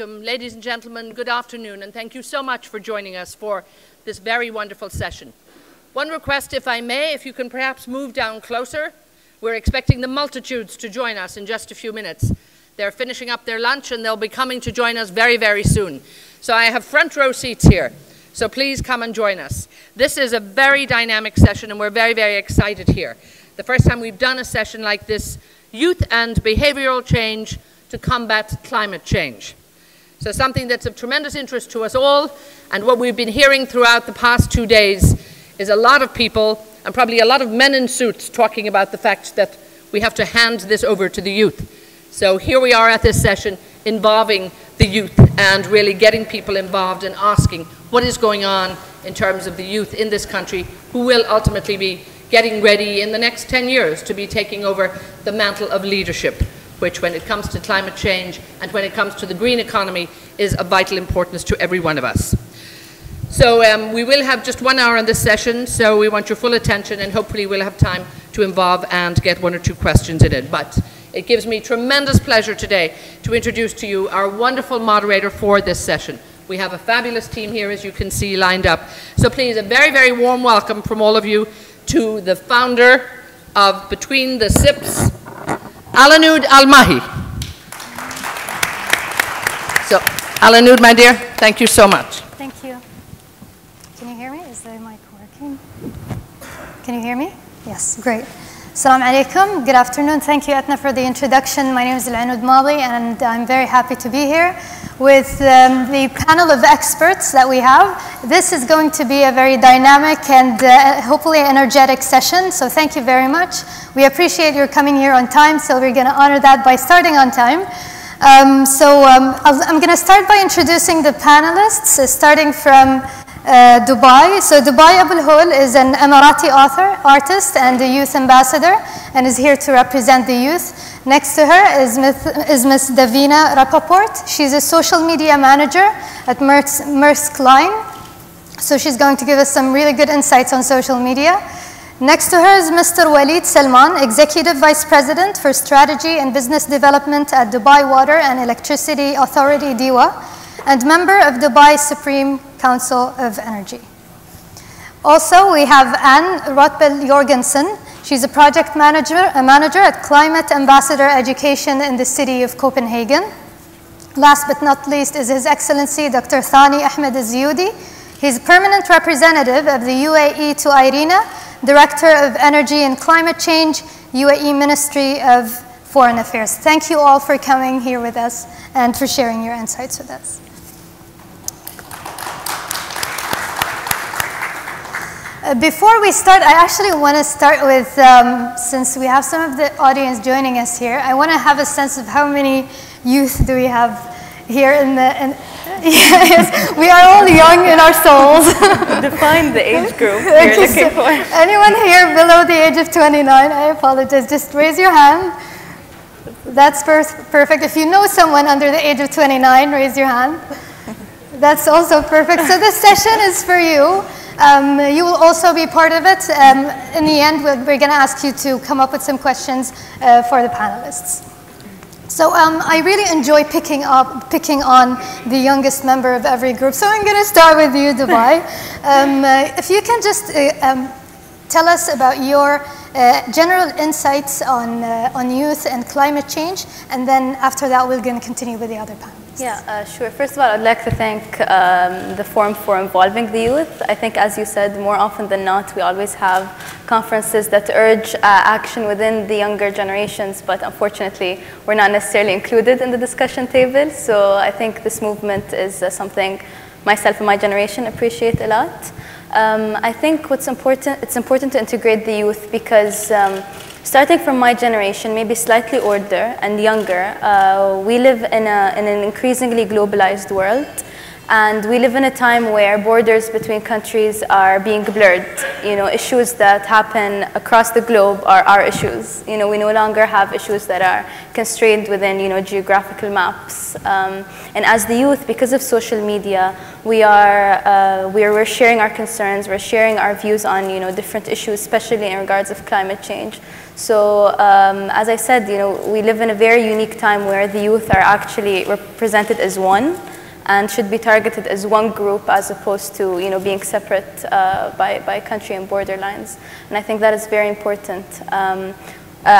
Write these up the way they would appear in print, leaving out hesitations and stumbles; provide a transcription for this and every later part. Welcome. Ladies and gentlemen, good afternoon, and thank you so much for joining us for this very wonderful session. One request, if I may, if you can perhaps move down closer. We're expecting the multitudes to join us in just a few minutes. They're finishing up their lunch, and they'll be coming to join us very, very soon. So I have front row seats here, so please come and join us. This is a very dynamic session, and we're very, very excited here. The first time we've done a session like this, youth and behavioral change to combat climate change. So something that's of tremendous interest to us all, and what we've been hearing throughout the past 2 days is a lot of people, and probably a lot of men in suits, talking about the fact that we have to hand this over to the youth. So here we are at this session involving the youth and really getting people involved and asking what is going on in terms of the youth in this country, who will ultimately be getting ready in the next 10 years to be taking over the mantle of leadership, which when it comes to climate change and when it comes to the green economy is of vital importance to every one of us. So we will have just 1 hour on this session, so we want your full attention, and hopefully we'll have time to involve and get one or two questions in it. But it gives me tremendous pleasure today to introduce to you our wonderful moderator for this session. We have a fabulous team here, as you can see, lined up. So please, a very, very warm welcome from all of you to the founder of Between the Sips, Alanoud Al Mahi. So, Alanoud, my dear, thank you so much. Thank you. Can you hear me? Is the mic working? Can you hear me? Yes, great. Assalamu alaikum. Good afternoon. Thank you, Etna, for the introduction. My name is Alanoud Mali, and I'm very happy to be here with the panel of experts that we have. This is going to be a very dynamic and hopefully energetic session, so thank you very much. We appreciate your coming here on time, so we're going to honor that by starting on time. I'm going to start by introducing the panelists, starting from Dubai. So Dubai Abulhoul is an Emirati author, artist, and a youth ambassador, and is here to represent the youth. Next to her is Ms. Davina Rappaport. She's a social media manager at Mersk Line. So she's going to give us some really good insights on social media. Next to her is Mr. Walid Salman, Executive Vice President for Strategy and Business Development at Dubai Water and Electricity Authority, DEWA, and member of Dubai Supreme Council of Energy. Also, we have Anne Rotbel Jorgensen. She's a project manager, at Climate Ambassador Education in the city of Copenhagen. Last but not least is His Excellency Dr. Thani Ahmed Al Ziyoudi. He's permanent representative of the UAE to IRENA, Director of Energy and Climate Change, UAE Ministry of Foreign Affairs. Thank you all for coming here with us and for sharing your insights with us. Before we start, I actually want to start with, since we have some of the audience joining us here, I want to have a sense of how many youth do we have here in the, yes, we are all young in our souls. Define the age group you're looking for. Anyone here below the age of 29, I apologize, just raise your hand. That's perfect. If you know someone under the age of 29, raise your hand. That's also perfect. So this session is for you. You will also be part of it. In the end, we're going to ask you to come up with some questions for the panelists. So I really enjoy picking on the youngest member of every group. So I'm going to start with you, Dubai. If you can just tell us about your general insights on youth and climate change, and then after that, we're going to continue with the other panelists. Yeah, sure. First of all, I'd like to thank the forum for involving the youth. I think, as you said, more often than not, we always have conferences that urge action within the younger generations, but unfortunately, we're not necessarily included in the discussion table. So I think this movement is something myself and my generation appreciate a lot. I think what's important, it's important to integrate the youth because starting from my generation, maybe slightly older and younger, we live in an increasingly globalized world, And we live in a time where borders between countries are being blurred. You know, issues that happen across the globe are our issues. You know, we no longer have issues that are constrained within, you know, geographical maps. And as the youth, because of social media, we're sharing our concerns, we're sharing our views on, you know, different issues, especially in regards of climate change. So as I said, you know, we live in a very unique time where the youth are actually represented as one, and should be targeted as one group as opposed to, you know, being separate by country and border lines. And I think that is very important.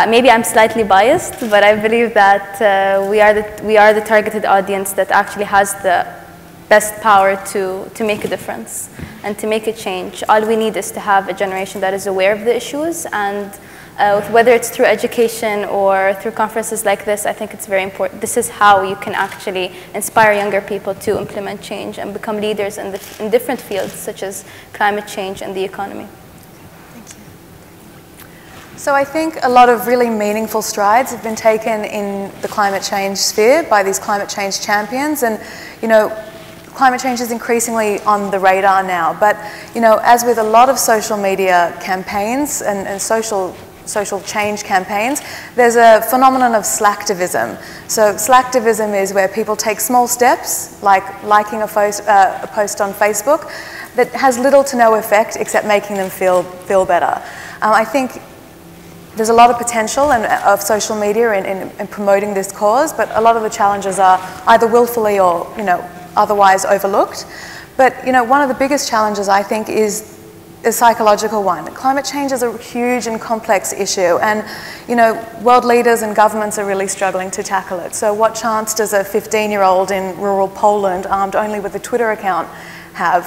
Maybe I'm slightly biased, but I believe that we are the targeted audience that actually has the best power to make a difference and to make a change. All we need is to have a generation that is aware of the issues, and whether it's through education or through conferences like this, I think it's very important. This is how you can actually inspire younger people to implement change and become leaders in different fields, such as climate change and the economy. Thank you. So I think a lot of really meaningful strides have been taken in the climate change sphere by these climate change champions, and, you know, climate change is increasingly on the radar now. But, you know, as with a lot of social media campaigns and social change campaigns, there's a phenomenon of slacktivism. So slacktivism is where people take small steps, like liking a post on Facebook, that has little to no effect except making them feel better. I think there's a lot of potential of social media in promoting this cause, but a lot of the challenges are either willfully or, you know, otherwise overlooked. But, you know, one of the biggest challenges, I think, is a psychological one. Climate change is a huge and complex issue, and, you know, world leaders and governments are really struggling to tackle it. So what chance does a 15-year-old in rural Poland armed only with a Twitter account have?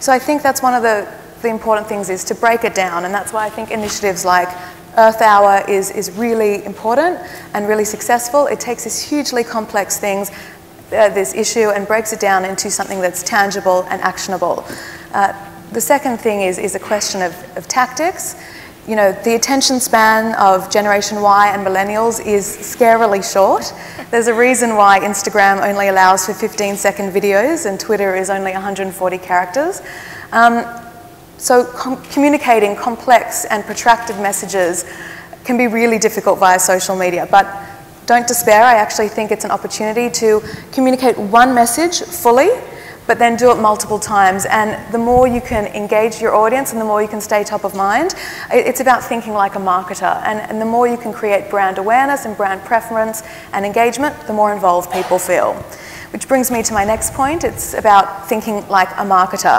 So I think that's one of the important things, is to break it down, and that's why I think initiatives like Earth Hour is really important and really successful. It takes these hugely complex things, this issue, and breaks it down into something that's tangible and actionable. The second thing is a question of tactics. You know, the attention span of Generation Y and millennials is scarily short. There's a reason why Instagram only allows for 15-second videos and Twitter is only 140 characters. So communicating complex and protracted messages can be really difficult via social media. But don't despair. I actually think it's an opportunity to communicate one message fully, but then do it multiple times. And the more you can engage your audience and the more you can stay top of mind, it's about thinking like a marketer. And the more you can create brand awareness and brand preference and engagement, the more involved people feel. Which brings me to my next point. It's about thinking like a marketer.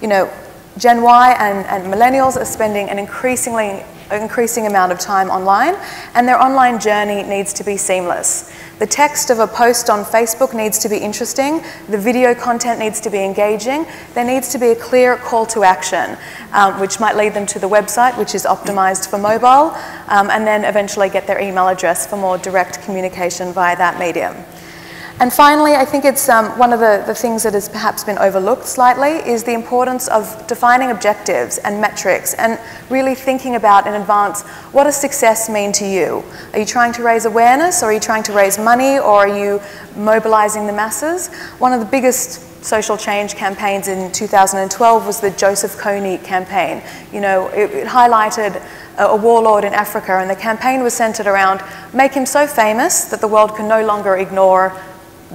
You know, Gen Y and millennials are spending an increasing amount of time online, and their online journey needs to be seamless. The text of a post on Facebook needs to be interesting, the video content needs to be engaging, there needs to be a clear call to action, which might lead them to the website, which is optimized for mobile, and then eventually get their email address for more direct communication via that medium. And finally, I think it's one of the things that has perhaps been overlooked slightly is the importance of defining objectives and metrics and really thinking about in advance, what does success mean to you? Are you trying to raise awareness, or are you trying to raise money, or are you mobilizing the masses? One of the biggest social change campaigns in 2012 was the Joseph Kony campaign. You know, it highlighted a warlord in Africa, and the campaign was centered around make him so famous that the world can no longer ignore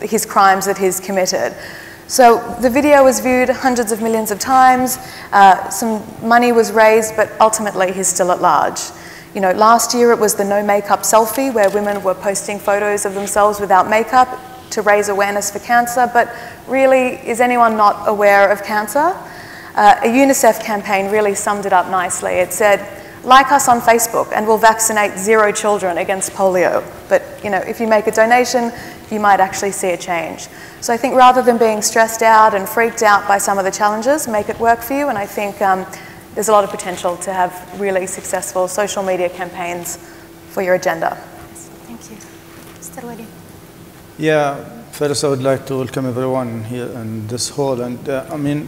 his crimes that he's committed. So the video was viewed hundreds of millions of times, some money was raised, but ultimately he's still at large. You know, last year it was the no makeup selfie, where women were posting photos of themselves without makeup to raise awareness for cancer, but really, is anyone not aware of cancer? A UNICEF campaign really summed it up nicely. It said, like us on Facebook and we'll vaccinate 0 children against polio. But, you know, if you make a donation, you might actually see a change. So I think rather than being stressed out and freaked out by some of the challenges, make it work for you. And I think there's a lot of potential to have really successful social media campaigns for your agenda. Thank you. Mr. Walid. Yeah, first I would like to welcome everyone here in this hall. And I mean,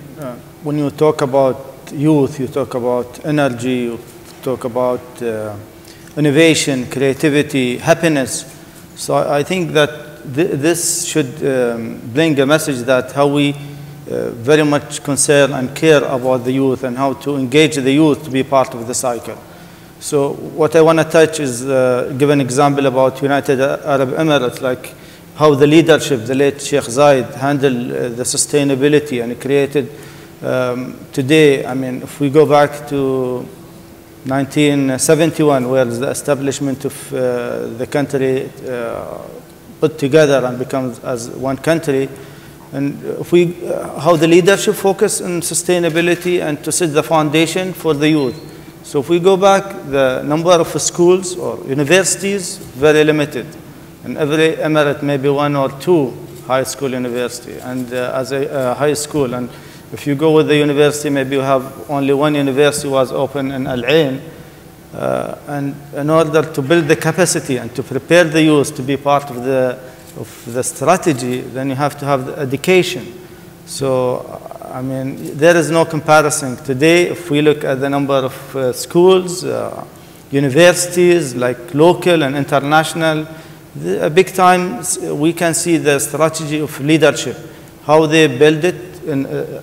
when you talk about youth, you talk about energy, you talk about innovation, creativity, happiness. So I think that this should bring a message that how we very much concern and care about the youth and how to engage the youth to be part of the cycle. So what I want to touch is give an example about United Arab Emirates, like how the leadership, the late Sheikh Zayed, handled the sustainability and created today. I mean, if we go back to 1971, where the establishment of the country put together and becomes as one country, and if we, how the leadership focus on sustainability and to set the foundation for the youth. So if we go back, the number of schools or universities, very limited. In every emirate, maybe one or two high school university, and as a high school. And if you go with the university, maybe you have only one university was open in Al Ain. And in order to build the capacity and to prepare the youth to be part of the strategy, then you have to have the education. So, I mean, there is no comparison. Today, if we look at the number of schools, universities, like local and international, a big time we can see the strategy of leadership, how they build it. And,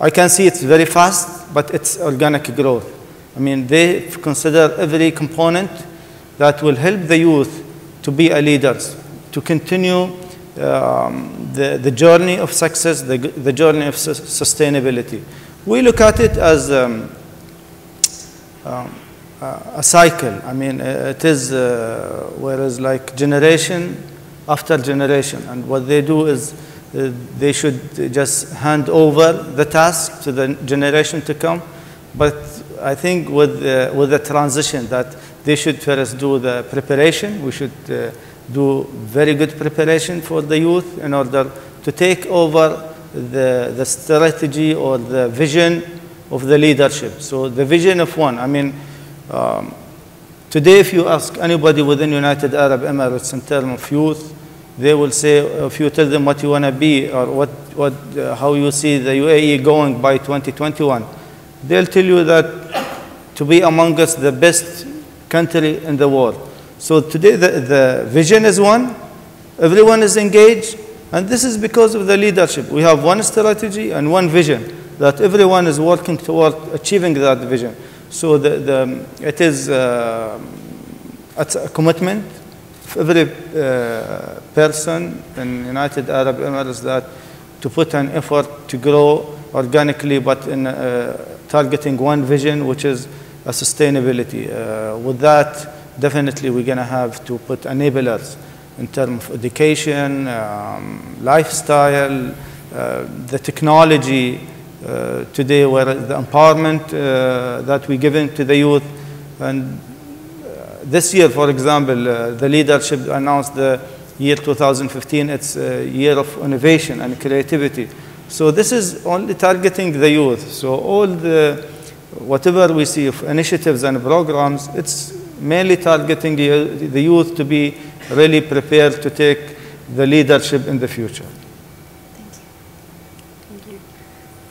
I can see it's very fast, but it's organic growth. I mean, they consider every component that will help the youth to be a leaders, to continue the journey of success, the journey of sustainability. We look at it as a cycle. I mean, it is whereas like generation after generation, and what they do is they should just hand over the task to the generation to come. But I think with the transition that they should first do the preparation. We should do very good preparation for the youth in order to take over the strategy or the vision of the leadership. So the vision of one, I mean, today if you ask anybody within United Arab Emirates in terms of youth, they will say, if you tell them what you want to be or how you see the UAE going by 2021, they'll tell you that to be among us the best country in the world. So today the vision is one, everyone is engaged, and this is because of the leadership. We have one strategy and one vision that everyone is working toward achieving that vision. So it is it's a commitment of every person in United Arab Emirates that to put an effort to grow organically, but in targeting one vision, which is a sustainability. With that, definitely we're going to have to put enablers in terms of education, lifestyle, the technology today, where the empowerment that we're giving to the youth. And this year, for example, the leadership announced the year 2015, it's a year of innovation and creativity. So this is only targeting the youth. So all the, whatever we see of initiatives and programs, it's mainly targeting the youth to be really prepared to take the leadership in the future. Thank you. Thank you.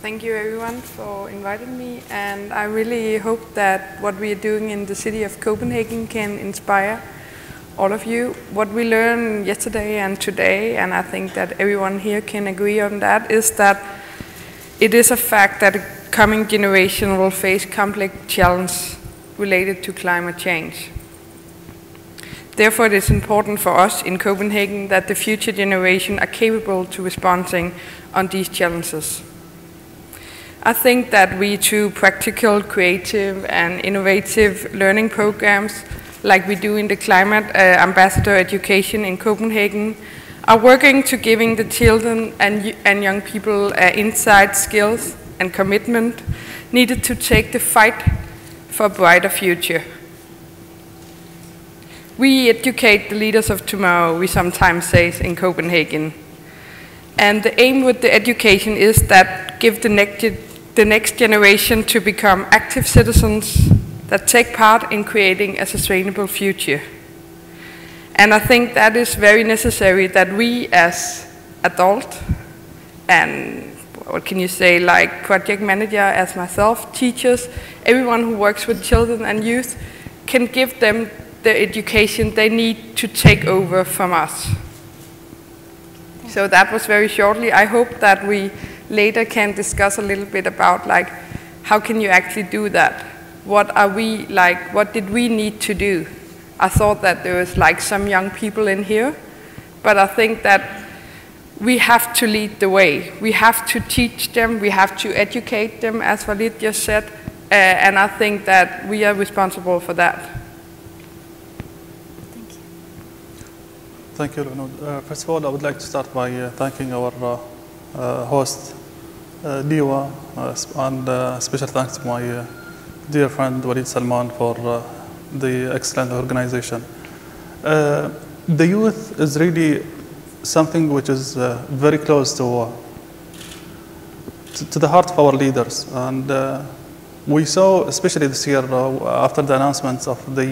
Thank you everyone for inviting me, and I really hope that what we are doing in the city of Copenhagen can inspire all of you. What we learned yesterday and today, and I think that everyone here can agree on that, is that it is a fact that a coming generation will face complex challenges related to climate change. Therefore, it is important for us in Copenhagen that the future generation are capable to responding on these challenges. I think that we, through practical, creative and innovative learning programs, like we do in the Climate Ambassador Education in Copenhagen, are working to giving the children and young people insight, skills and commitment needed to take the fight for a brighter future. We educate the leaders of tomorrow, we sometimes say in Copenhagen. And the aim with the education is that give the next generation to become active citizens that take part in creating a sustainable future. And I think that is very necessary that we as adults and what can you say, like project manager as myself, teachers, everyone who works with children and youth, can give them the education they need to take over from us. So that was very shortly. I hope that we later can discuss a little bit about like how can you actually do that? What are we like? What did we need to do? I thought that there was like some young people in here, but I think that we have to lead the way. We have to teach them. We have to educate them, as Walid just said. And I think that we are responsible for that. Thank you, Alanoud. First of all, I would like to start by thanking our host, DEWA, and special thanks to my dear friend Walid Salman for the excellent organization. The youth is really something which is very close to the heart of our leaders. And we saw, especially this year, after the announcements of the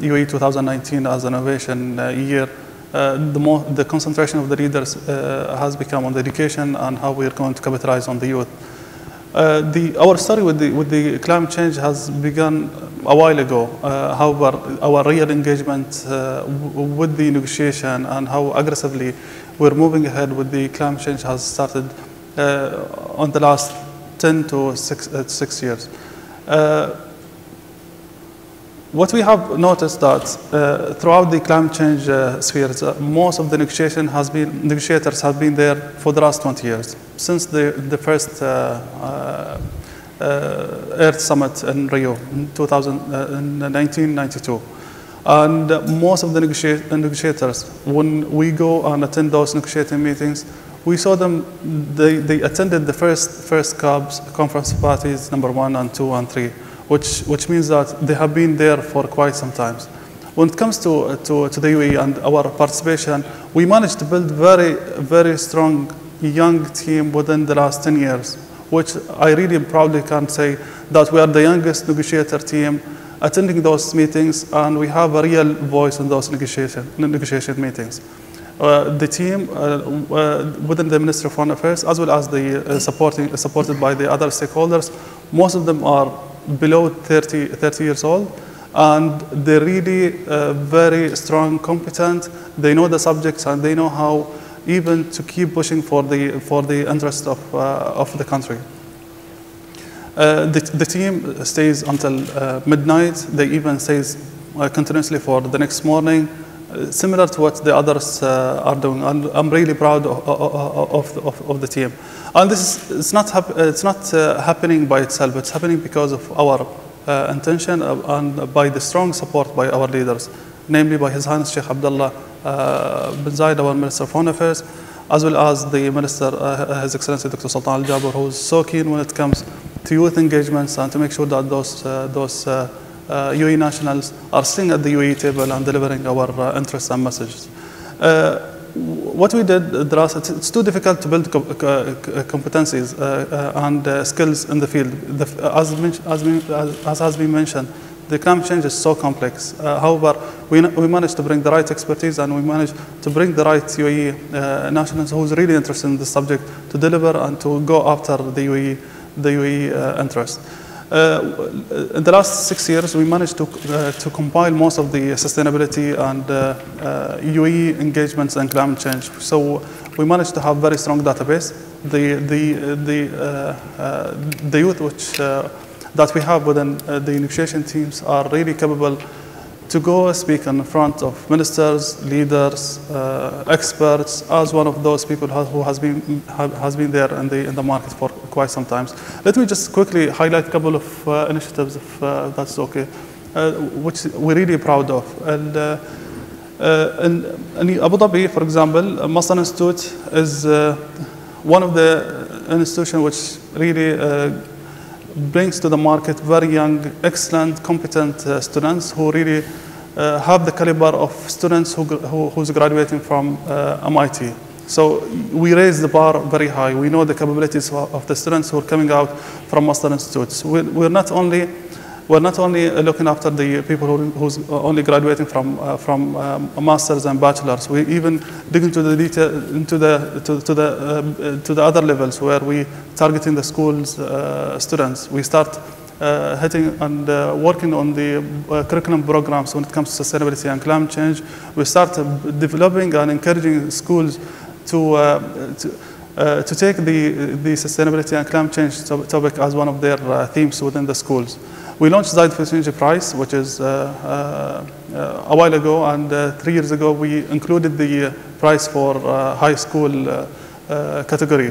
UAE 2019 as an innovation year, the concentration of the leaders has become on the education and how we are going to capitalize on the youth. Our story with the climate change has begun a while ago. However, our real engagement with the negotiation and how aggressively we're moving ahead with the climate change has started on the last 10 to 6 years. What we have noticed that throughout the climate change spheres, most of the negotiators have been there for the last 20 years, since the first Earth Summit in Rio in 1992. And most of the negotiators, when we go and attend those negotiating meetings, we saw them, they attended the first COPs, conference parties number 1 and 2 and 3. Which means that they have been there for quite some time. When it comes to the UAE and our participation, we managed to build very, very strong young team within the last 10 years, which I really proudly can say that we are the youngest negotiator team attending those meetings, and we have a real voice in those negotiation meetings. The team within the Ministry of Foreign Affairs, as well as the supported by the other stakeholders, most of them are below 30 years old, and they're really very strong, competent. They know the subjects, and they know how even to keep pushing for the interest of the country. The team stays until midnight. They even stays continuously for the next morning, similar to what the others are doing. And I'm really proud of the team. And this is it's not happening by itself. It's happening because of our intention and by the strong support by our leaders, namely by His Highness Sheikh Abdullah bin Zayed, our Minister of Foreign Affairs, as well as the Minister, His Excellency Dr. Sultan Al Jaber, who is so keen when it comes to youth engagements and to make sure that those UAE nationals are sitting at the UAE table and delivering our interests and messages. What we did, it's too difficult to build competencies and skills in the field. As has been mentioned, the climate change is so complex. However, we managed to bring the right expertise, and we managed to bring the right UAE nationals who's really interested in this subject to deliver and to go after the UAE interest. In the last 6 years, we managed to compile most of the sustainability and UAE engagements and climate change. So we managed to have very strong database. The youth that we have within the negotiation teams are really capable to go speak in front of ministers, leaders, experts, as one of those people who has been there in the market for quite some time. Let me just quickly highlight a couple of initiatives, if that's okay, which we're really proud of. And in Abu Dhabi, for example, Masdar Institute is one of the institutions which really brings to the market very young, excellent, competent students who really have the caliber of students who's graduating from MIT. So we raise the bar very high. We know the capabilities of the students who are coming out from Masdar Institutes. We're not only looking after the people who's only graduating from masters and bachelors. We even dig into the detail, to the other levels where we targeting the school's students. We start hitting and working on the curriculum programs when it comes to sustainability and climate change. We start developing and encouraging schools to take the sustainability and climate change topic as one of their themes within the schools. We launched Zaid Future Energy Prize, which is a while ago, and 3 years ago we included the prize for high school category,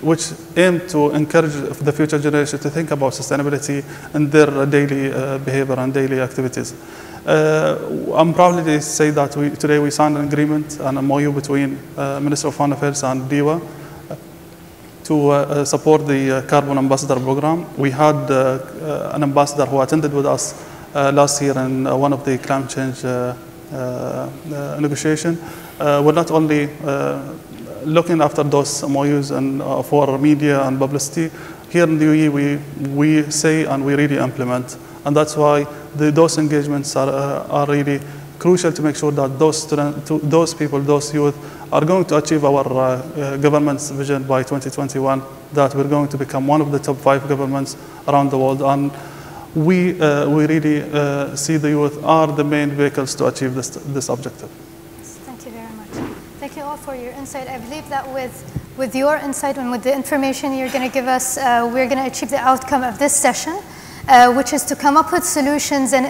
which aimed to encourage the future generation to think about sustainability in their daily behavior and daily activities. I'm proud to say that today we signed an agreement, an MOU between Minister of Foreign Affairs and DEWA to support the Carbon Ambassador Program. We had an ambassador who attended with us last year in one of the climate change negotiation. We're not only looking after those MOUs and for media and publicity. Here in the UAE, we say and we really implement. And that's why those engagements are really crucial to make sure that those youth are going to achieve our government's vision by 2021, that we're going to become one of the top 5 governments around the world. And we really see the youth are the main vehicles to achieve this objective. Thank you very much. Thank you all for your insight. I believe that with your insight and with the information you're going to give us, we're going to achieve the outcome of this session, which is to come up with solutions and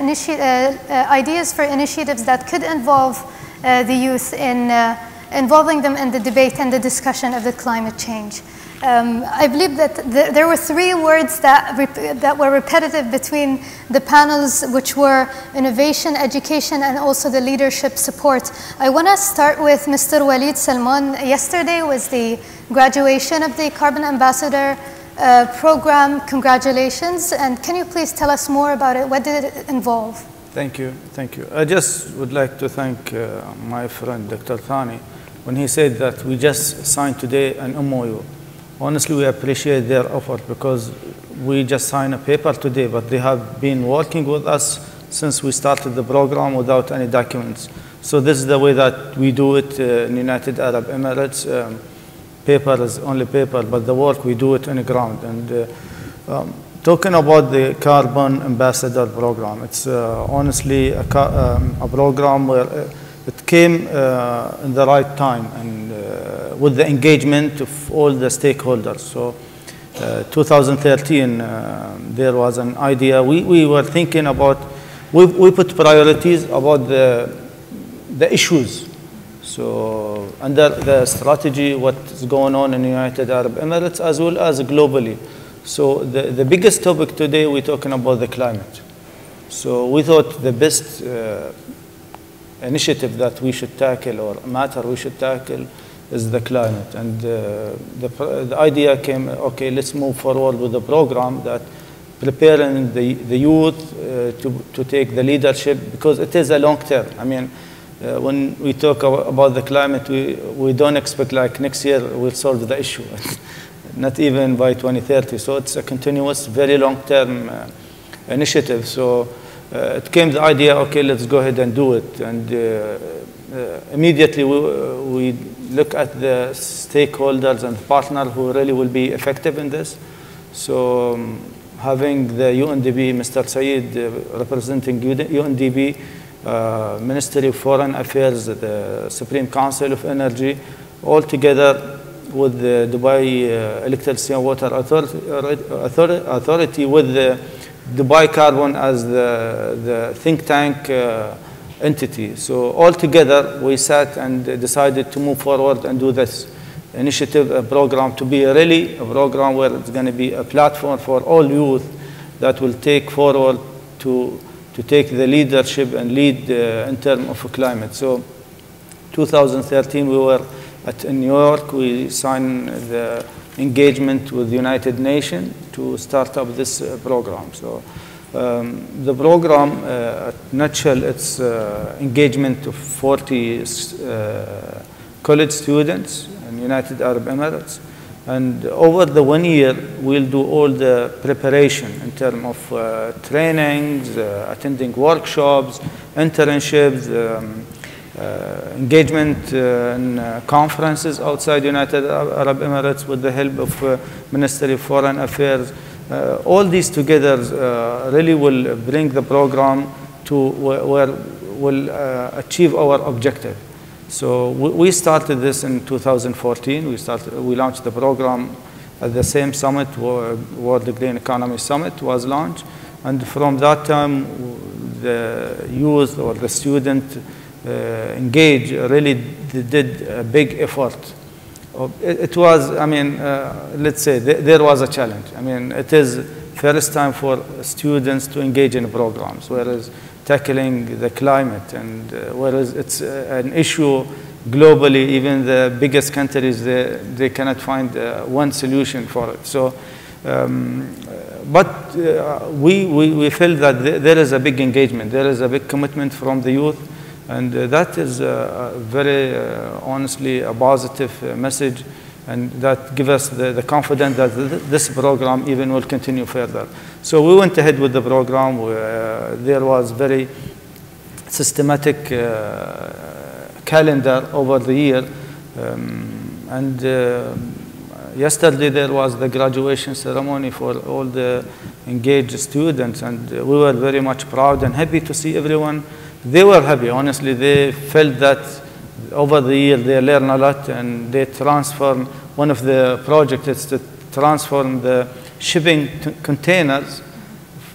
ideas for initiatives that could involve the youth in involving them in the debate and the discussion of the climate change. I believe that there were 3 words that were repetitive between the panels, which were innovation, education, and also the leadership support. I want to start with Mr. Walid Salman. Yesterday was the graduation of the Carbon Ambassador program. Congratulations, and can you please tell us more about it? What did it involve? Thank you. I just would like to thank my friend Dr. Thani when he said that we just signed today an MOU. Honestly, we appreciate their effort because we just signed a paper today, but they have been working with us since we started the program without any documents. So this is the way that we do it in United Arab Emirates. Paper is only paper, but the work we do it on the ground. And talking about the Carbon Ambassador Program, it's honestly a program where it came in the right time and with the engagement of all the stakeholders. So 2013, there was an idea. We were thinking about, we put priorities about the issues. So under the strategy, what's going on in the United Arab Emirates as well as globally. So the biggest topic today, we're talking about the climate. So we thought the best initiative that we should tackle or matter we should tackle is the climate. And the idea came, okay, let's move forward with the program that preparing the youth to take the leadership, because it is a long term. I mean, when we talk about the climate, we don't expect like next year we'll solve the issue, not even by 2030. So it's a continuous, very long-term initiative. So it came the idea, okay, let's go ahead and do it. And immediately we look at the stakeholders and partners who really will be effective in this. So having the UNDP, Mr. Saeed representing UNDP, Ministry of Foreign Affairs, the Supreme Council of Energy, all together with the Dubai Electricity and Water Authority, with the Dubai Carbon as the think tank entity. So all together we sat and decided to move forward and do this initiative, a program to be really a program where it's going to be a platform for all youth that will take forward to take the leadership and lead in terms of climate. So 2013, we were at New York. We signed the engagement with the United Nations to start up this program. So the program, at nutshell, it's engagement of 40 college students in United Arab Emirates. And over the 1 year, we'll do all the preparation in terms of trainings, attending workshops, internships, engagement in conferences outside United Arab Emirates with the help of Ministry of Foreign Affairs, All these together really will bring the program to where we'll achieve our objective. So we started this in 2014. We launched the program at the same summit, World Green Economy Summit was launched. And from that time, the youth or the student engaged really did a big effort. It was, I mean, let's say there was a challenge. I mean, it is first time for students to engage in programs, whereas tackling the climate and whereas it's an issue globally, even the biggest countries, they cannot find one solution for it. So, but we feel that there is a big engagement, there is a big commitment from the youth. And that is very, honestly, a positive message, and that gives us the confidence that this program even will continue further. So we went ahead with the program. There was very systematic calendar over the year. And yesterday there was the graduation ceremony for all the engaged students, and we were very much proud and happy to see everyone. They were happy, honestly. They felt that over the year they learn a lot, and they transform. One of the projects is to transform the shipping containers,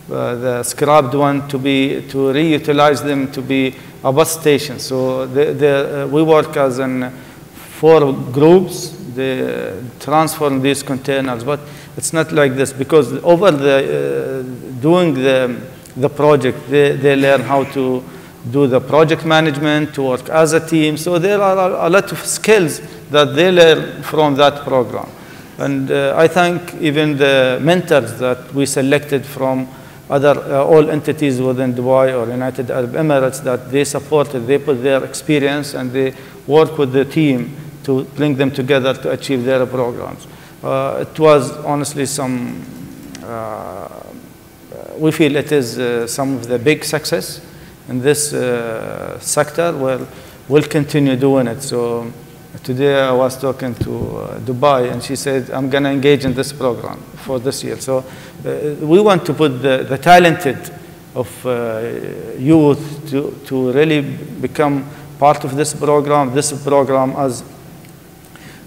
the scrapped one, to reutilize them to be a bus station. So we work as in 4 groups. They transform these containers, but it's not like this, because over the doing the project, they learn how to do the project management, to work as a team. So there are a lot of skills that they learn from that program. And I thank even the mentors that we selected from other all entities within Dubai or United Arab Emirates, that they supported, they put their experience, and they work with the team to bring them together to achieve their programs. It was honestly some, we feel it is some of the big success in this sector, where we'll continue doing it. So today I was talking to Dubai, and she said, I'm going to engage in this program for this year. So we want to put the talented of youth to really become part of this program. This program, as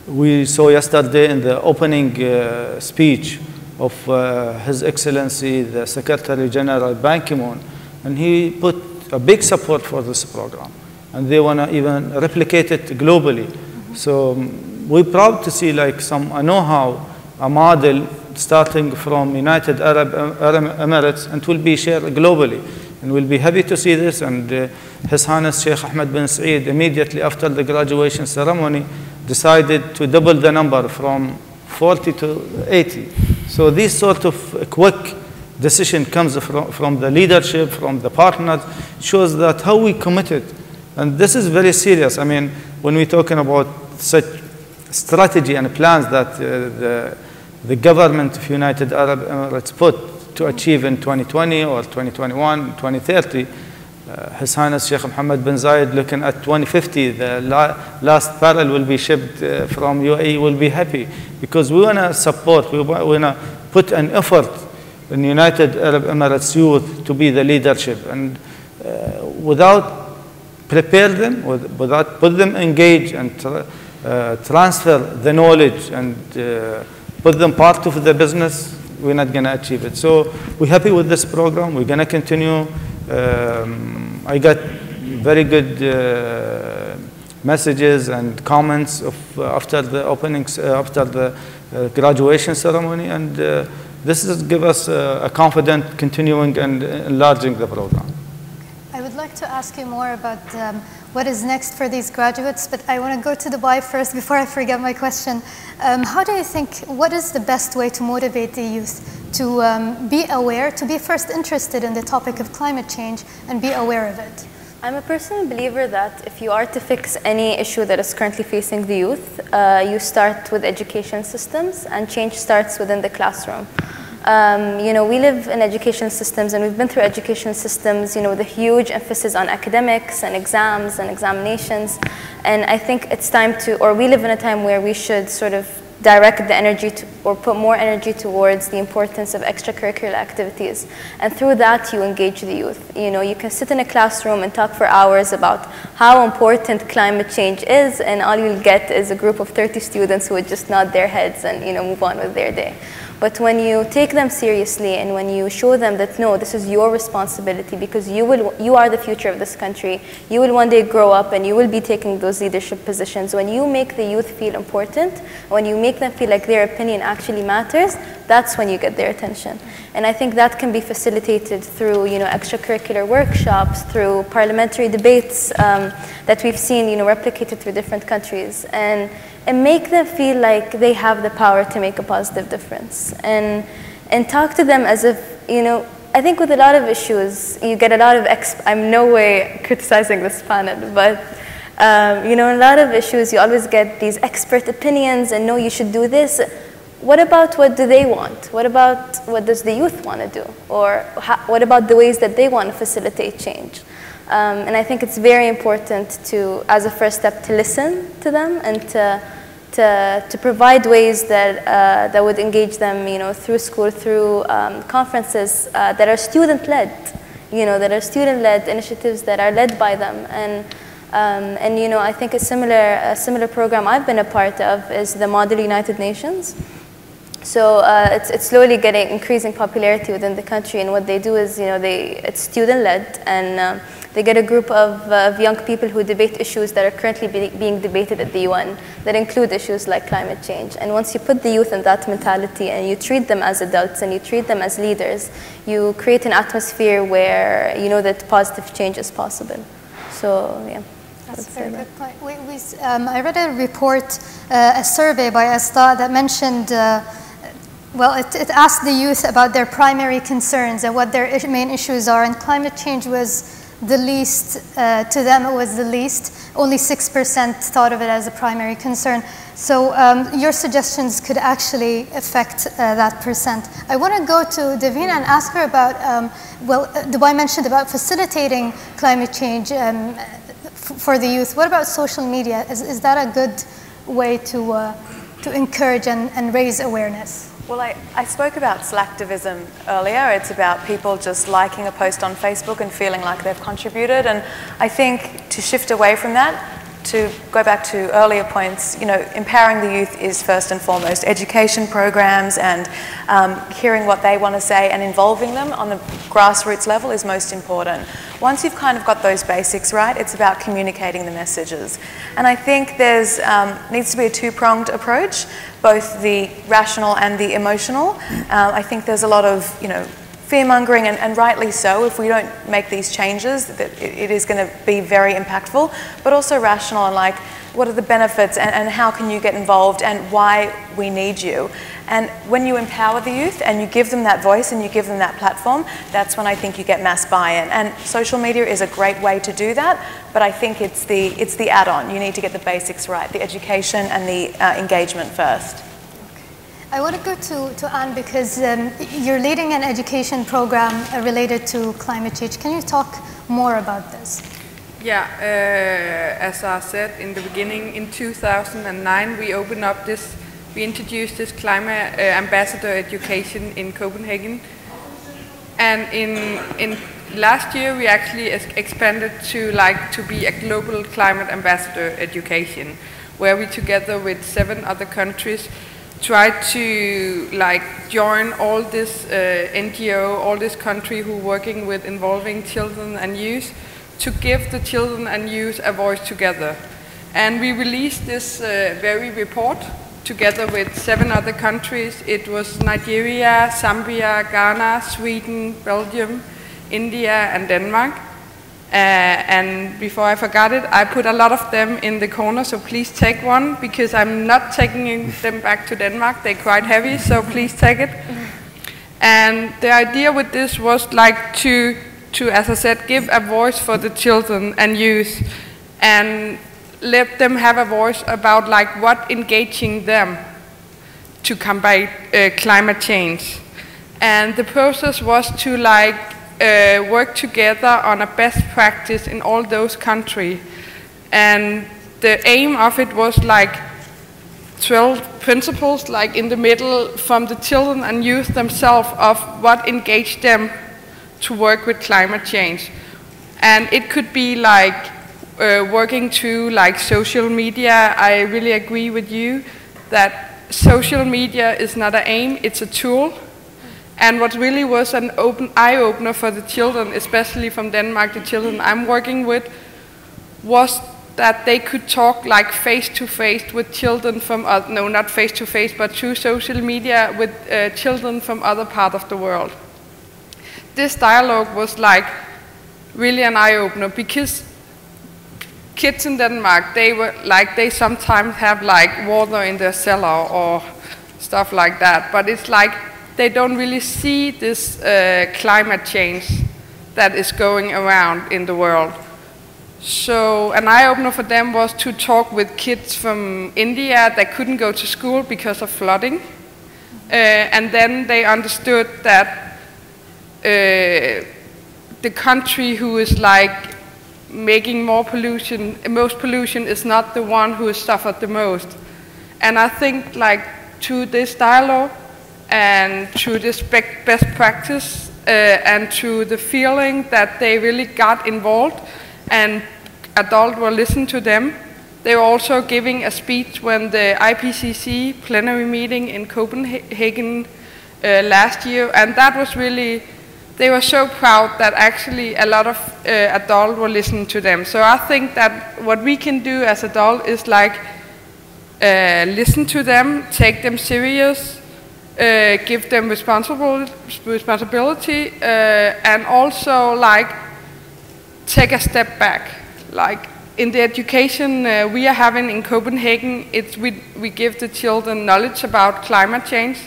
we saw yesterday in the opening speech of His Excellency, the Secretary General Ban Ki-moon, and he put a big support for this program, and they want to even replicate it globally. So we're proud to see like some know-how, a model starting from United Arab Emirates, and will be shared globally. And we'll be happy to see this. And His Highness Sheikh Ahmed bin Saeed, immediately after the graduation ceremony, decided to double the number from 40 to 80. So this sort of quick decision comes from the leadership, from the partners, shows that how we committed. And this is very serious. I mean, when we're talking about such strategy and plans that the government of United Arab Emirates put to achieve in 2020 or 2021, 2030, His Highness Sheikh Mohammed bin Zayed looking at 2050, the last barrel will be shipped from UAE, will be happy, because we want to support, we want to put an effort in United Arab Emirates youth to be the leadership. And without prepare them, without put them engaged and transfer the knowledge and put them part of the business, we're not going to achieve it. So we're happy with this program. We're going to continue. I got very good messages and comments of, after the openings, after the graduation ceremony, and this is give us a confident continuing and enlarging the program. I would like to ask you more about what is next for these graduates, but I want to go to Dubai first before I forget my question. How do you think, what is the best way to motivate the youth to be aware, to be first interested in the topic of climate change and be aware of it? I'm a personal believer that if you are to fix any issue that is currently facing the youth, you start with education systems, and change starts within the classroom. You know, we live in education systems, and we've been through education systems, you know, with a huge emphasis on academics and exams and examinations. And I think it's time to, or we live in a time where we should sort of direct the energy to, or put more energy towards the importance of extracurricular activities. And through that, you engage the youth. You know, you can sit in a classroom and talk for hours about how important climate change is, and all you'll get is a group of 30 students who would just nod their heads and, you know, move on with their day. But when you take them seriously and when you show them that, no, this is your responsibility because you are the future of this country, you will one day grow up and you will be taking those leadership positions. When you make the youth feel important, when you make them feel like their opinion actually matters, that's when you get their attention. And I think that can be facilitated through, you know, extracurricular workshops, through parliamentary debates that we've seen, you know, replicated through different countries. And make them feel like they have the power to make a positive difference. And talk to them as if, you know, I think with a lot of issues, you get a lot of, I'm no way criticizing this panel, but you know, a lot of issues, you always get these expert opinions and no, you should do this. What about what do they want? What about what does the youth want to do? Or what about the ways that they want to facilitate change? And I think it's very important to, as a first step, to listen to them and to provide ways that, that would engage them, you know, through school, through conferences that are student-led, you know, that are student-led initiatives that are led by them. And you know, I think a similar program I've been a part of is the Model United Nations. So it's slowly getting increasing popularity within the country, and what they do is, you know, it's student-led, and they get a group of young people who debate issues that are currently being debated at the UN that include issues like climate change. And once you put the youth in that mentality and you treat them as adults and you treat them as leaders, you create an atmosphere where you know that positive change is possible. So yeah. That's a very good point. I read a report, a survey by Asda that mentioned well, it asked the youth about their primary concerns and what their main issues are, and climate change was the least, to them it was the least. Only 6% thought of it as a primary concern. So your suggestions could actually affect that percent. I want to go to Davina and ask her about, well, Dubai mentioned about facilitating climate change for the youth. What about social media? Is that a good way to encourage and raise awareness? Well, I spoke about slacktivism earlier. It's about people just liking a post on Facebook and feeling like they've contributed. And I think to shift away from that, to go back to earlier points, you know, empowering the youth is first and foremost education programs, and hearing what they want to say and involving them on the grassroots level is most important. Once you've kind of got those basics right, it's about communicating the messages. And I think there's needs to be a two-pronged approach, both the rational and the emotional. I think there's a lot of, you know, fearmongering, and rightly so. If we don't make these changes, it is going to be very impactful, but also rational and like, what are the benefits and how can you get involved and why we need you. And when you empower the youth and you give them that voice and you give them that platform, that's when I think you get mass buy-in. And social media is a great way to do that, but I think it's the add-on. You need to get the basics right, the education and the engagement first. I want to go to Anne because you're leading an education program related to climate change. Can you talk more about this? Yeah, as I said in the beginning, in 2009 we opened up this, we introduced this Climate Ambassador Education in Copenhagen. And in last year we actually expanded to be a global Climate Ambassador Education, where we together with 7 other countries try to join all this NGO, all this country who working with involving children and youth to give the children and youth a voice together. And we released this very report together with 7 other countries. It was Nigeria, Zambia, Ghana, Sweden, Belgium, India and Denmark. And before I forgot it, I put a lot of them in the corner, so please take one, because I'm not taking them back to Denmark. They're quite heavy, so please take it. And the idea with this was to, as I said, give a voice for the children and youth, and let them have a voice about what engaging them to combat climate change. And the process was to work together on a best practice in all those countries, and the aim of it was 12 principles, like in the middle, from the children and youth themselves of what engaged them to work with climate change. And it could be like working through like social media. I really agree with you that social media is not an aim, it's a tool. And what really was an eye-opener for the children, especially from Denmark, the children I'm working with, was that they could talk like face-to-face with children from, no, not face-to-face, but through social media with children from other parts of the world. This dialogue was like really an eye-opener, because kids in Denmark, they were like, they sometimes have like water in their cellar or stuff like that, but it's like, they don't really see this climate change that is going around in the world. So an eye-opener for them was to talk with kids from India that couldn't go to school because of flooding. And then they understood that the country who is like making more pollution, most pollution, is not the one who has suffered the most. And I think like through this dialogue, and through this best practice and through the feeling that they really got involved and adults were listening to them. They were also giving a speech when the IPCC plenary meeting in Copenhagen last year, and that was really, they were so proud that actually a lot of adults were listening to them. So I think that what we can do as adults is like listen to them, take them serious, give them responsibility, and also like take a step back. Like in the education we are having in Copenhagen, it's we give the children knowledge about climate change,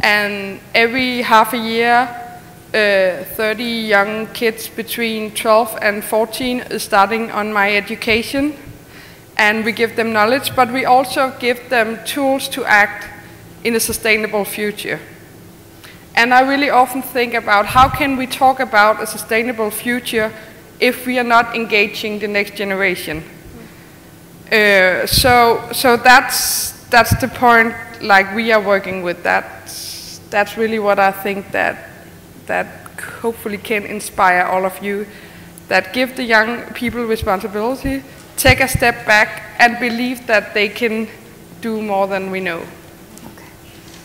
and every half a year 30 young kids between 12 and 14 is starting on my education, and we give them knowledge, but we also give them tools to act in a sustainable future. And I really often think about how can we talk about a sustainable future if we are not engaging the next generation. So that's the point, like we are working with. That's really what I think that hopefully can inspire all of you, that give the young people responsibility, take a step back and believe that they can do more than we know.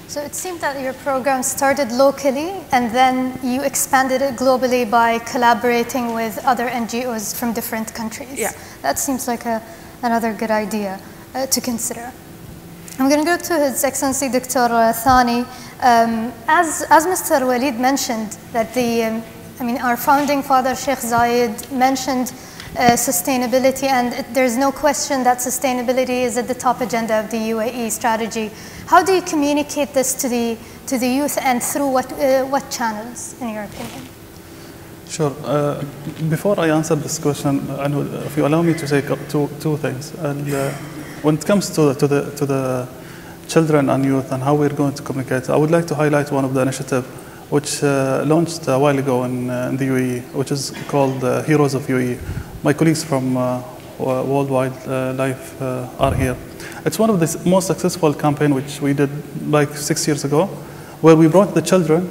So it seemed that your program started locally and then you expanded it globally by collaborating with other NGOs from different countries. Yeah. That seems like another good idea to consider. I'm going to go to His Excellency Dr. Thani. As Mr. Walid mentioned, that our founding father, Sheikh Zayed, mentioned sustainability, and there's no question that sustainability is at the top agenda of the UAE strategy. How do you communicate this to the youth, and through what channels, in your opinion? Sure. Before I answer this question, if you allow me to say two things. And when it comes to the children and youth and how we're going to communicate, I would like to highlight one of the initiatives which launched a while ago in the UAE, which is called Heroes of UAE. My colleagues from World Wildlife are here. It's one of the most successful campaigns which we did like 6 years ago, where we brought the children,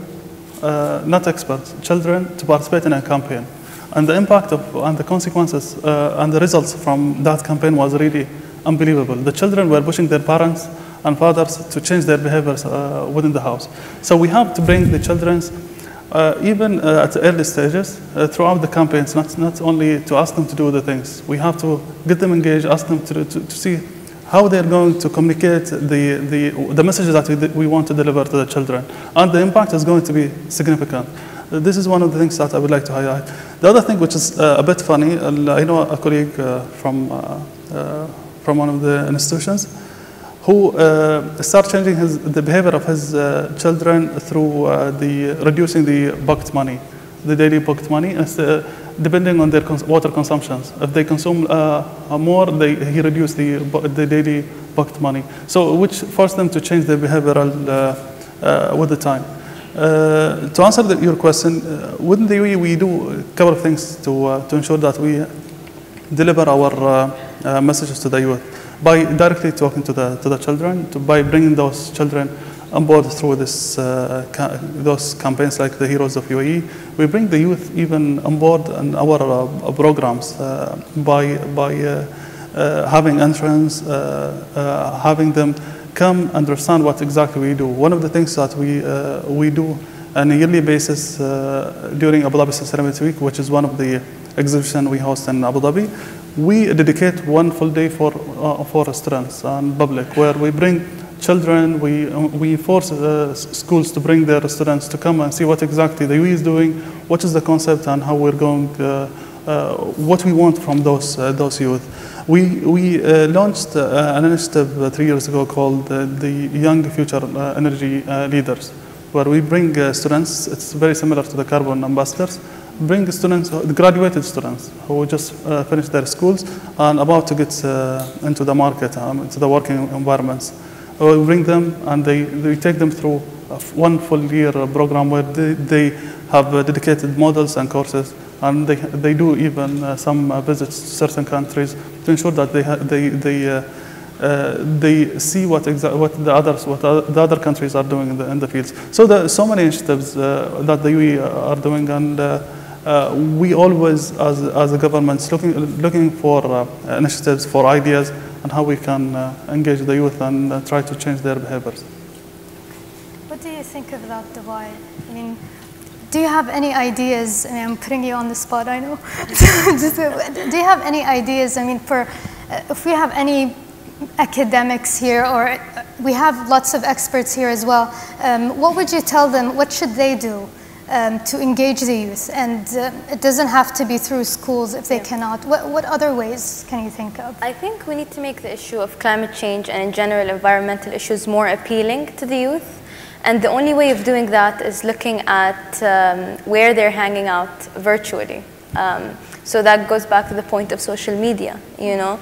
not experts, children to participate in a campaign. And the impact and the consequences and the results from that campaign was really unbelievable. The children were pushing their parents and fathers to change their behaviors within the house. So we have to bring the children, even at the early stages, throughout the campaigns, not only to ask them to do the things. We have to get them engaged, ask them to see how they're going to communicate the messages that we want to deliver to the children. And the impact is going to be significant. This is one of the things that I would like to highlight. The other thing which is a bit funny, I know a colleague from one of the institutions, who start changing the behavior of his children through reducing the bucket money, the daily bucket money, depending on their water consumptions. If they consume more, he reduces the daily bucket money. So which forced them to change their behavioral with the time. To answer your question, within the UAE we do a couple of things to ensure that we deliver our messages to the youth. by directly talking to the children, by bringing those children on board through this, those campaigns like the Heroes of UAE. We bring the youth even on board in our programs by having entrance, having them come understand what exactly we do. One of the things that we do on a yearly basis during Abu Dhabi Sustainability Week, which is one of the exhibitions we host in Abu Dhabi, we dedicate one full day for students and public, where we bring children, we force schools to bring their students to come and see what exactly the UE is doing, what is the concept, and how we're going, what we want from those youth. We launched an initiative 3 years ago called the Young Future Energy Leaders, where we bring students. It's very similar to the Carbon Ambassadors. Bring students, graduated students who just finished their schools and about to get into the market, into the working environments. We bring them and they take them through one full year program where they have dedicated models and courses, and they do even some visits to certain countries to ensure that they see what the other countries are doing in the fields. So there are so many initiatives that the UE are doing, and we always, as a government, looking for initiatives, for ideas, and how we can engage the youth and try to change their behaviors. What do you think about Dubai? I mean, do you have any ideas? I mean, I'm putting you on the spot, I know. Do you have any ideas? I mean, for if we have any academics here, or we have lots of experts here as well, what would you tell them? What should they do to engage the youth? And it doesn't have to be through schools if they cannot. What other ways can you think of? I think we need to make the issue of climate change and in general environmental issues more appealing to the youth. And the only way of doing that is looking at where they're hanging out virtually. So that goes back to the point of social media, you know.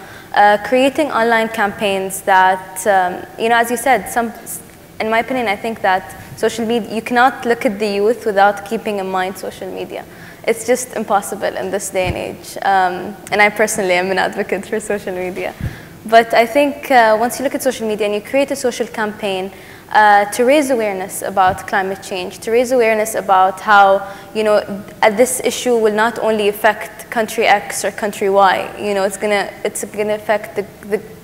Creating online campaigns that, you know, as you said, in my opinion, I think that social media, you cannot look at the youth without keeping in mind social media. It's just impossible in this day and age. And I personally am an advocate for social media. But I think once you look at social media and you create a social campaign, to raise awareness about climate change, to raise awareness about how, you know, this issue will not only affect country X or country Y, you know, it's gonna affect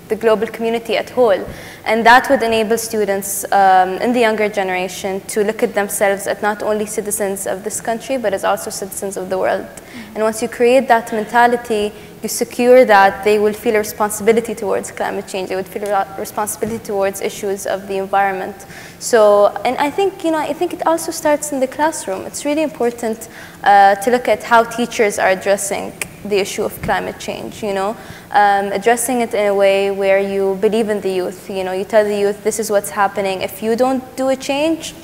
the global community at whole. And that would enable students in the younger generation to look at themselves as not only citizens of this country, but as also citizens of the world. And once you create that mentality, you secure that they will feel a responsibility towards climate change. They would feel a responsibility towards issues of the environment. So, and I think, you know, I think it also starts in the classroom. It's really important to look at how teachers are addressing the issue of climate change, you know, addressing it in a way where you believe in the youth. You know, you tell the youth, this is what's happening. If you don't do a change,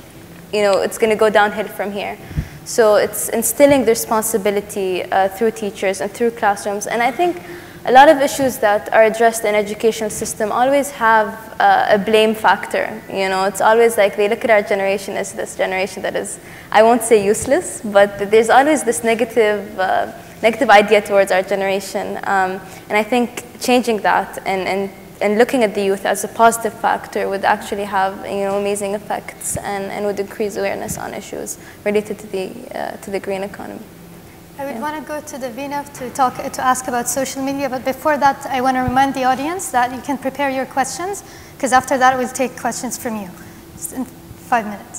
you know, it's going to go downhill from here. So it's instilling the responsibility through teachers and through classrooms. And I think a lot of issues that are addressed in education system always have a blame factor. You know, it's always like they look at our generation as this generation that is, I won't say useless, but there's always this negative idea towards our generation. And I think changing that and looking at the youth as a positive factor would actually have, you know, amazing effects and would increase awareness on issues related to the green economy. I would want to go to Davina to ask about social media, but before that I want to remind the audience that you can prepare your questions, because after that we'll take questions from you in 5 minutes.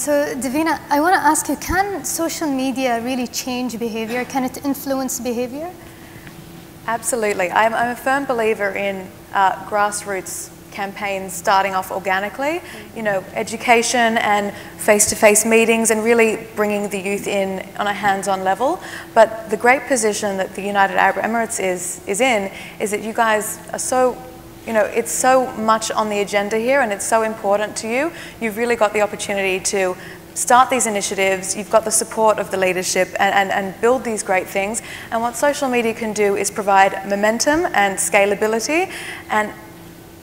So Davina, I want to ask you, can social media really change behavior? Can it influence behavior? Absolutely. I'm a firm believer in grassroots campaigns starting off organically, you know, education and face-to-face meetings and really bringing the youth in on a hands-on level. But the great position that the United Arab Emirates is in is that you guys are so, you know, it's so much on the agenda here and it's so important to you. You've really got the opportunity to start these initiatives, you've got the support of the leadership and build these great things. And what social media can do is provide momentum and scalability. And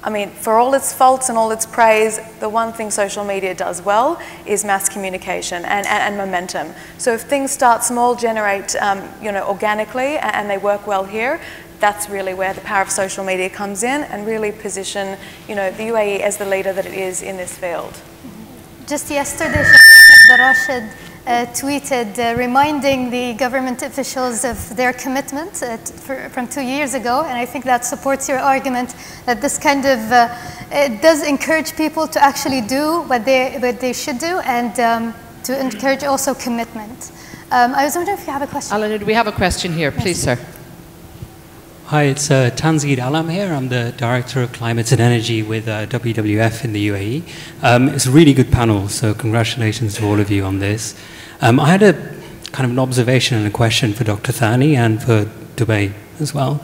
I mean, for all its faults and all its praise, the one thing social media does well is mass communication and momentum. So if things start small, generate, you know, organically, and they work well here, that's really where the power of social media comes in and really position, you know, the UAE as the leader that it is in this field. Just yesterday, Sheikh Rashid tweeted reminding the government officials of their commitment from 2 years ago, and I think that supports your argument that this kind of it does encourage people to actually do what they should do, and to encourage also commitment. I was wondering if you have a question. Alanoud, we have a question here, please, yes, sir. Hi, it's Tanzid Alam here. I'm the Director of Climate and Energy with WWF in the UAE. It's a really good panel, so congratulations to all of you on this. I had a kind of an observation and a question for Dr. Thani and for Dubai as well.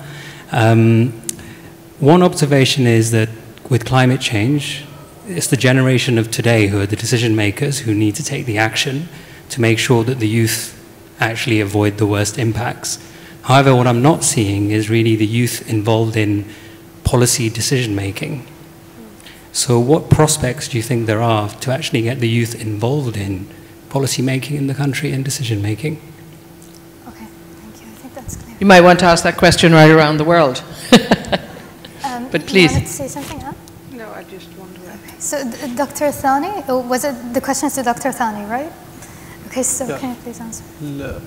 One observation is that with climate change, it's the generation of today who are the decision makers who need to take the action to make sure that the youth actually avoid the worst impacts. However, what I'm not seeing is really the youth involved in policy decision-making. So what prospects do you think there are to actually get the youth involved in policy-making in the country and decision-making? Okay, thank you. I think that's clear. You might want to ask that question right around the world. But please. You wanted to say something, huh? No, I just wanted to. Okay. So Dr. Thani, was it the question to Dr. Thani, right? Okay, so yeah, can you please answer? No. A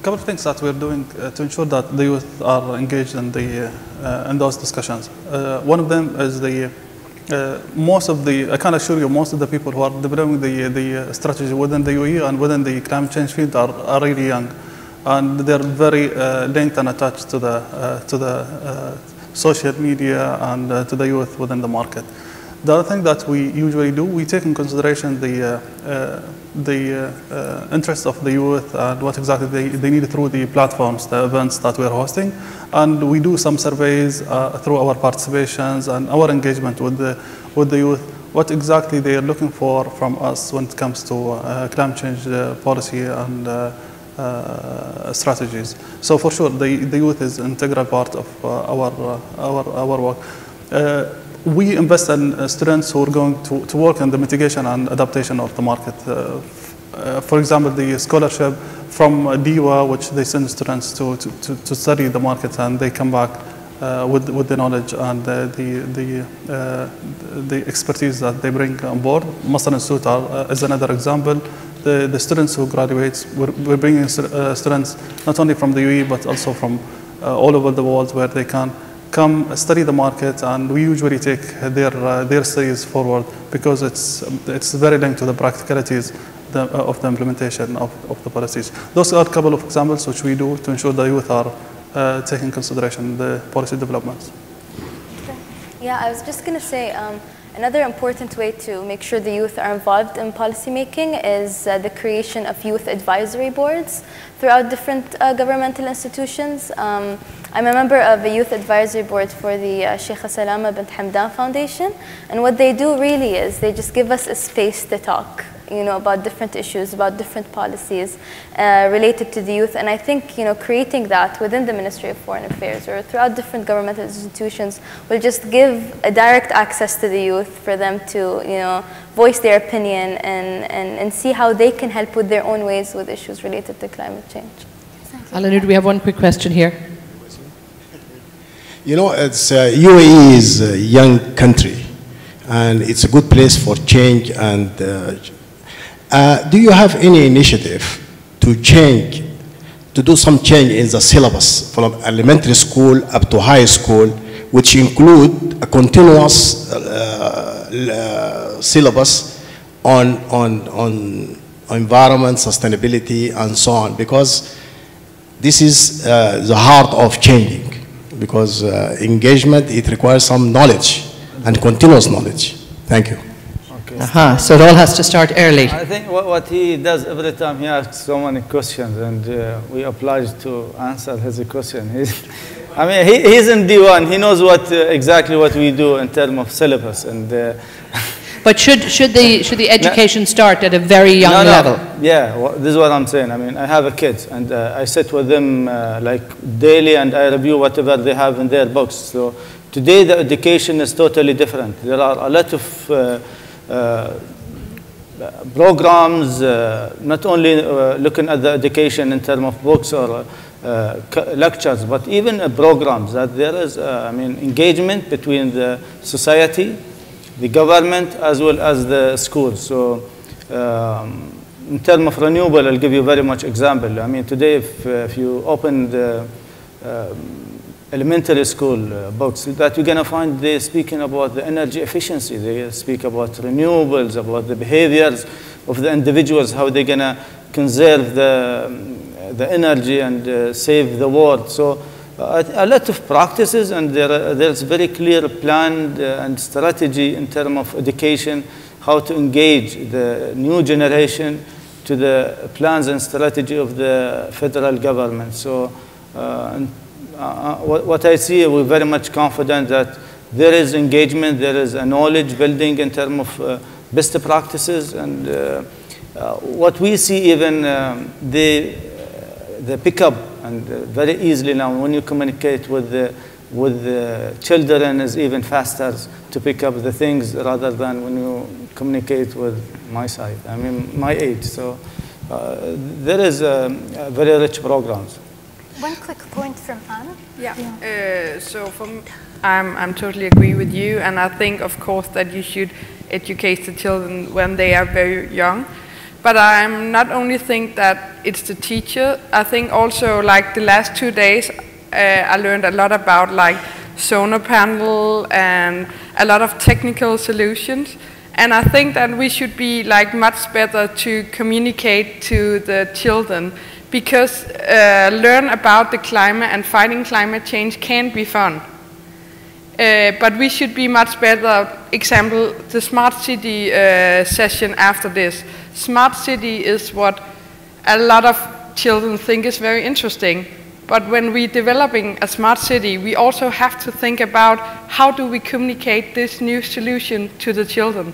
couple of things that we're doing to ensure that the youth are engaged in those discussions. One of them is I can assure you, most of the people who are developing the strategy within the UAE and within the climate change field are really young, and they're very linked and attached to the social media and to the youth within the market. The other thing that we usually do, we take in consideration the interests of the youth and what exactly they need through the platforms, the events that we're hosting. And we do some surveys through our participations and our engagement with the youth, what exactly they are looking for from us when it comes to climate change policy and strategies. So for sure, the youth is an integral part of our work. We invest in students who are going to work in the mitigation and adaptation of the market. For example, the scholarship from DEWA, which they send students to study the market, and they come back with the knowledge and the expertise that they bring on board. Masdar Institute is another example. The students who graduate, we're bringing students not only from the UAE but also from all over the world, where they can come study the market, and we usually take their studies forward because it's very linked to the practicalities of the implementation of the policies. Those are a couple of examples which we do to ensure the youth are taking consideration the policy developments. Yeah, I was just going to say another important way to make sure the youth are involved in policymaking is the creation of youth advisory boards throughout different governmental institutions. I'm a member of a youth advisory board for the Sheikha Salama bin Hamdan Foundation, and what they do really is they just give us a space to talk, you know, about different issues, about different policies related to the youth. And I think, you know, creating that within the Ministry of Foreign Affairs or throughout different governmental institutions will just give a direct access to the youth for them to, you know, voice their opinion and see how they can help with their own ways with issues related to climate change. Alanoud, we have one quick question here. You know, it's, UAE is a young country, and it's a good place for change. And do you have any initiative to change, to do some change in the syllabus from elementary school up to high school, which include a continuous syllabus on environment, sustainability, and so on? Because this is the heart of changing. Because engagement, it requires some knowledge and continuous knowledge. Thank you. Okay. So it all has to start early. I think what he does every time, he asks so many questions, and we obliged to answer his question. I mean, he's in D1. He knows exactly what we do in terms of syllabus. And but should the education start at a very young level? Yeah, well, this is what I'm saying. I mean, I have kids, and I sit with them like daily, and I review whatever they have in their books. So today the education is totally different. There are a lot of programs, not only looking at the education in terms of books or lectures, but even programs, that there is engagement between the society, the government, as well as the schools. So in terms of renewable, I'll give you very much example. I mean, today, if you open the elementary school books, that you're going to find they speaking about the energy efficiency. They speak about renewables, about the behaviors of the individuals, how they're going to conserve the energy and save the world. So a lot of practices, and there's very clear plan and strategy in terms of education, how to engage the new generation to the plans and strategy of the federal government. So what I see, we're very much confident that there is engagement, there is a knowledge building in terms of best practices, and what we see even they pick up and very easily now when you communicate with the children is even faster to pick up the things rather than when you communicate with my side, I mean my age. So there is a very rich programs. One quick point from Anna. Yeah. So from I'm totally agree with you, and I think of course that you should educate the children when they are very young. But I'm not only think that it's the teacher. I think also like the last 2 days, I learned a lot about like solar panel and a lot of technical solutions. And I think that we should be like much better to communicate to the children, because learn about the climate and fighting climate change can be fun. But we should be much better. Example, the smart city session after this. Smart city is what a lot of children think is very interesting. But when we're developing a smart city, we also have to think about how do we communicate this new solution to the children,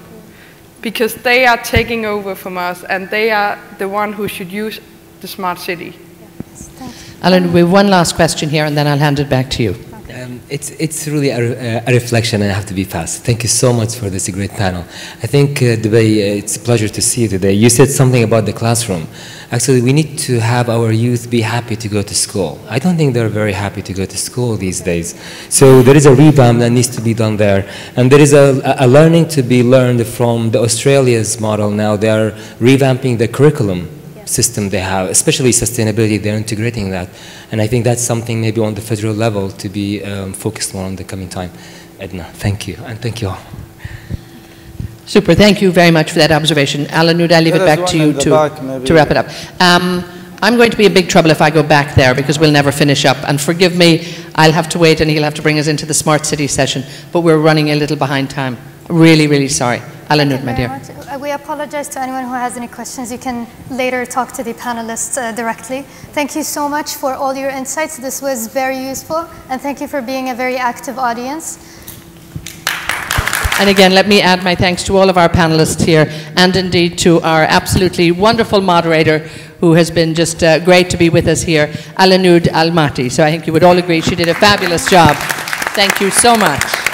because they are taking over from us and they are the one who should use the smart city. Yes, Alan, we have one last question here and then I'll hand it back to you. It's really a reflection, and I have to be fast. Thank you so much for this great panel. I think Dubai, it's a pleasure to see you today. You said something about the classroom. Actually, we need to have our youth be happy to go to school. I don't think they're very happy to go to school these days. So there is a revamp that needs to be done there. And there is a learning to be learned from the Australia's model now. They are revamping the curriculum system they have, especially sustainability. They're integrating that, and I think that's something maybe on the federal level to be focused on in the coming time. Edna, thank you, and thank you all. Super, thank you very much for that observation. Alanoud, I'll leave it back to you to wrap it up. I'm going to be in big trouble if I go back there, because we'll never finish up, and forgive me, I'll have to wait and he'll have to bring us into the smart city session, but we're running a little behind time. Really, really sorry. Alanoud, my dear. Much. We apologize to anyone who has any questions. You can later talk to the panelists directly. Thank you so much for all your insights. This was very useful, and thank you for being a very active audience. And again, let me add my thanks to all of our panelists here, and indeed to our absolutely wonderful moderator, who has been just great to be with us here, Alanoud Al Mahi. So I think you would all agree she did a fabulous job. Thank you so much.